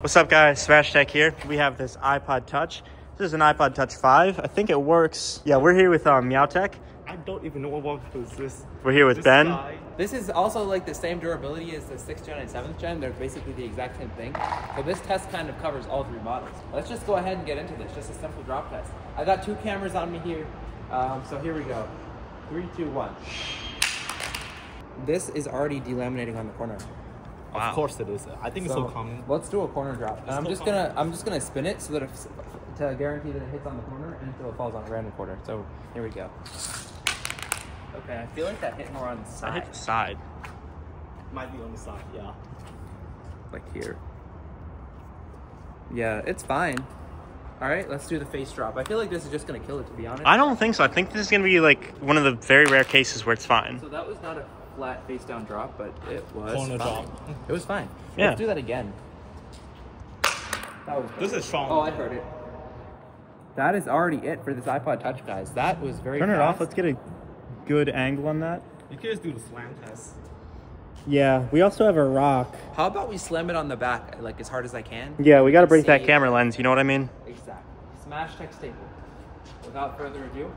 What's up guys, SmashTech here. We have this iPod Touch. This is an iPod Touch 5. I think it works. Yeah, we're here with Meowtech. I don't even know what was this. We're here with this Ben. Guy. This is also like the same durability as the 6th gen and 7th gen. They're basically the exact same thing. So this test kind of covers all three models. Let's just go ahead and get into this. Just a simple drop test. I got two cameras on me here. So here we go. 3, 2, 1. This is already delaminating on the corner. Wow. Of course it is. I think so, it's so common. Let's do a corner drop. And I'm just gonna spin it so that if, to guarantee that it hits on the corner and until it falls on a random corner. So here we go. Okay, I feel like that hit more on the side. That hit the side. Might be on the side, yeah. Like here. Yeah, it's fine. All right, let's do the face drop. I feel like this is just gonna kill it, to be honest. I don't think so. I think this is gonna be like one of the very rare cases where it's fine. So that was not a flat face down drop, but it was fine. Drop. It was fine. Yeah. Let's do that again. That was this is strong. Oh, I heard it. That is already it for this iPod Touch, guys. That was very Turn fast. It off. Let's get a good angle on that. You can just do the slam test. Yeah, we also have a rock. How about we slam it on the back, like as hard as I can? Yeah, we got to break that camera lens. You know what I mean? Exactly. SmashTech staple. Without further ado.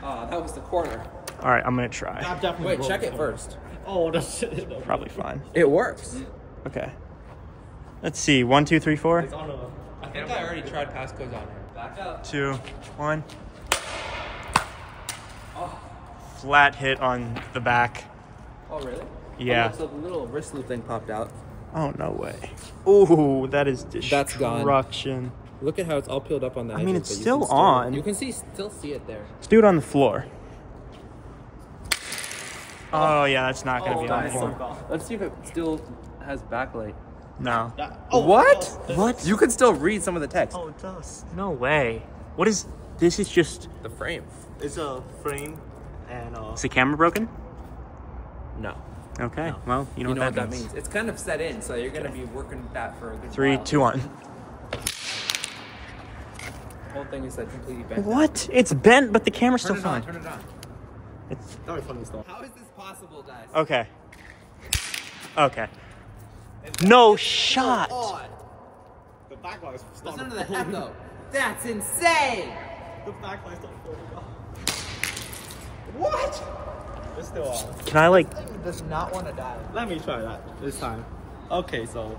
Oh, that was the corner. All right, I'm gonna try. Wait, check it first. Oh, that's probably fine. It works. Okay. Let's see. 1, 2, 3, 4. It's on a, I think I already tried passcodes on here. Back up. 2, 1. Oh. Flat hit on the back. Oh really? Yeah. Oh, so the little wrist loop thing popped out. Oh no way. Ooh, that is destruction. Look at how it's all peeled up on that. I mean, it's still on. You can still see it there. Let's do it on the floor. Oh yeah, that's not gonna be on the floor. Let's see if it still has backlight. No. Oh, what? What? You can still read some of the text. Oh, it does. No way. What is this? Is just the frame. It's a frame, and is the camera broken? No. Okay. No. Well, you know what that means. It's kind of set in, so you're gonna be working with that for a good 3, 2, 1. The whole thing is like completely bent. What? Down. It's bent, but the camera's still fine. Turn it on. It's not funny stuff. How is this possible, guys? Okay. Okay. No shot. The backlight is still. Listen to the echo. That's insane. The backlight's still on. What? It's still on. Can I like? This thing does not want to die. Let me try that this time. Okay, so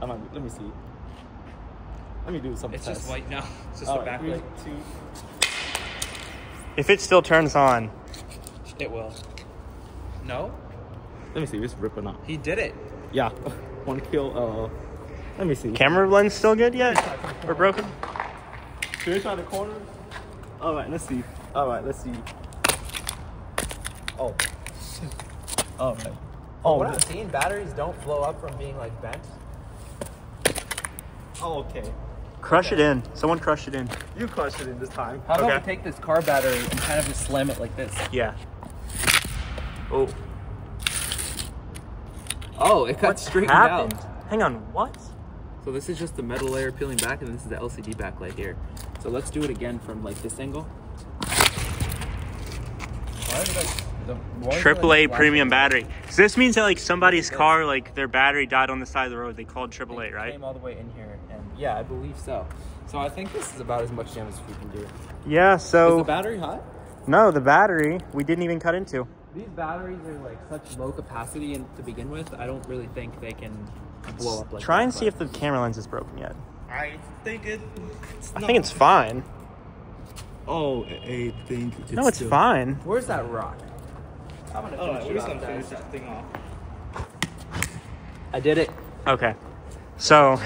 let me see. Let me do something. It's just white now. It's just the backlight. 3, 2. If it still turns on. It will. No? Let me see. It's ripping up. He did it. Yeah. 1 kill. Let me see. Camera lens still good yet? Or broken? Should we try the corner? All right. Let's see. All right. Let's see. Oh. All right. Oh. What I've seen, batteries don't blow up from being like bent. Oh, okay. Crush it in. Someone crush it in. You crushed it in this time. How about we take this car battery and kind of just slam it like this? Yeah. Oh. Oh, it got straightened out. Hang on, what? So this is just the metal layer peeling back, and this is the LCD backlight here. So let's do it again from like this angle. Triple-A premium battery. So this means that like somebody's car, like their battery died on the side of the road. They called Triple-A, right? Came all the way in here, and yeah, I believe so. So I think this is about as much damage as we can do. Yeah. So is the battery hot? No, the battery we didn't even cut into. These batteries are like such low capacity, and to begin with, I don't really think they can blow up. Like try and see if the camera lens is broken yet. I think I think it's fine. Oh, I think it's no, it's still fine. Where's that rock? I'm gonna finish that thing off. I did it. Okay, so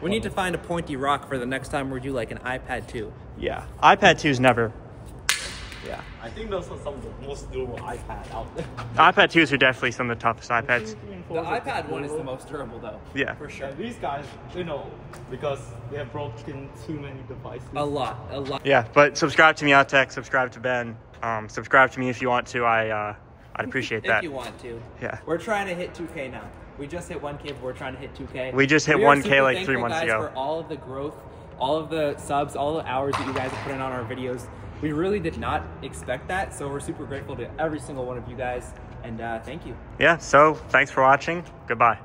we need to find a pointy rock for the next time we do like an iPad 2. Yeah, iPad 2's never. Yeah, I think those are some of the most durable iPad out there. iPad 2s are definitely some of the toughest iPads. The iPad 1 is the most durable though. Yeah, for sure. Yeah, these guys, you know, because they have broken too many devices. A lot. Yeah, but subscribe to Meowtech, subscribe to Ben, subscribe to me if you want to. I'd appreciate that. If you want to. Yeah. We're trying to hit 2K now. We just hit 1K, but we're trying to hit 2K. We just hit 1K like 3 months ago. Guys, for all of the growth, all of the subs, all the hours that you guys have put in on our videos. We really did not expect that, so we're super grateful to every single one of you guys, and thank you. Yeah, so thanks for watching. Goodbye.